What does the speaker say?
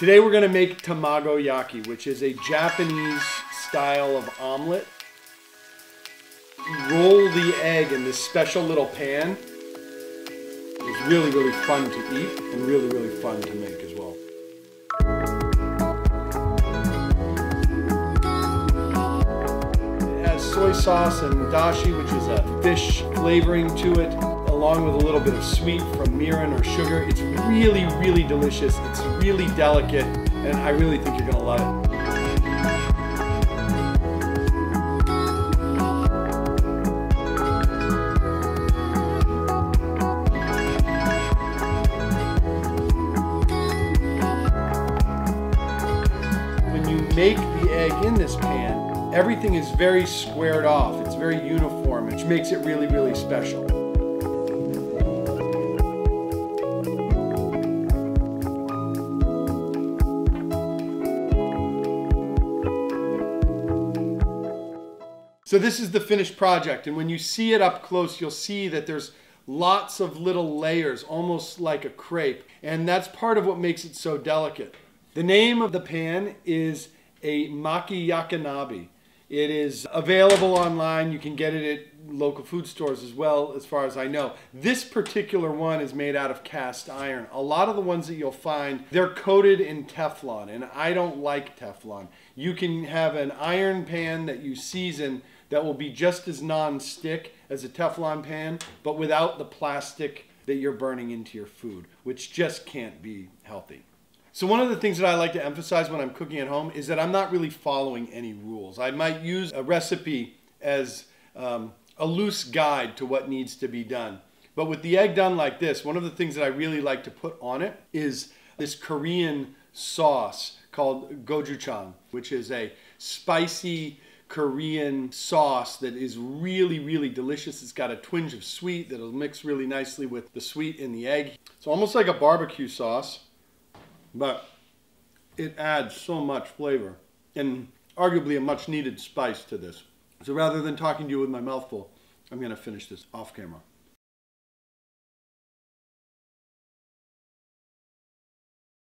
Today we're going to make tamagoyaki, which is a Japanese style of omelet. Roll the egg in this special little pan. It's really, really fun to eat and really, really fun to make as well. It has soy sauce and dashi, which is a fish flavoring to it, along with a little bit of sweet from mirin or sugar. It's really, really delicious. It's really delicate, and I really think you're gonna love it. When you make the egg in this pan, everything is very squared off. It's very uniform, which makes it really, really special. So this is the finished project, and when you see it up close, you'll see that there's lots of little layers, almost like a crepe, and that's part of what makes it so delicate. The name of the pan is a makiyakinabe. It is available online. You can get it at local food stores as well, as far as I know. This particular one is made out of cast iron. A lot of the ones that you'll find, they're coated in Teflon, and I don't like Teflon. You can have an iron pan that you season that will be just as non-stick as a Teflon pan, but without the plastic that you're burning into your food, which just can't be healthy. So one of the things that I like to emphasize when I'm cooking at home is that I'm not really following any rules. I might use a recipe as a loose guide to what needs to be done. But with the egg done like this, one of the things that I really like to put on it is this Korean sauce called gochujang, which is a spicy Korean sauce that is really, really delicious. It's got a twinge of sweet that'll mix really nicely with the sweet in the egg. It's almost like a barbecue sauce, but it adds so much flavor and arguably a much needed spice to this. So rather than talking to you with my mouth full, I'm going to finish this off camera.